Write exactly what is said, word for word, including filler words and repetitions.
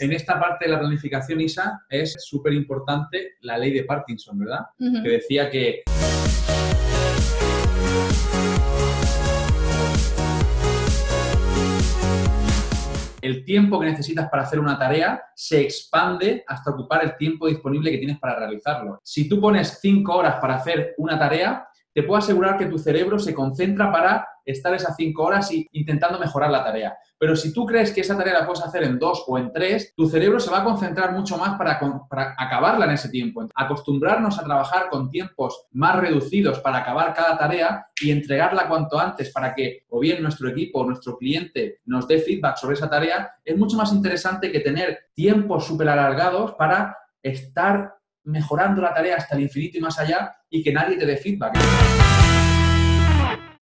En esta parte de la planificación, Isa, es súper importante la ley de Parkinson, ¿verdad? Uh-huh. Que decía que... el tiempo que necesitas para hacer una tarea se expande hasta ocupar el tiempo disponible que tienes para realizarlo. Si tú pones cinco horas para hacer una tarea, te puedo asegurar que tu cerebro se concentra para estar esas cinco horas y intentando mejorar la tarea. Pero si tú crees que esa tarea la puedes hacer en dos o en tres, tu cerebro se va a concentrar mucho más para, con, para acabarla en ese tiempo. Acostumbrarnos a trabajar con tiempos más reducidos para acabar cada tarea y entregarla cuanto antes para que o bien nuestro equipo o nuestro cliente nos dé feedback sobre esa tarea, es mucho más interesante que tener tiempos súper alargados para estar mejorando la tarea hasta el infinito y más allá y que nadie te dé feedback.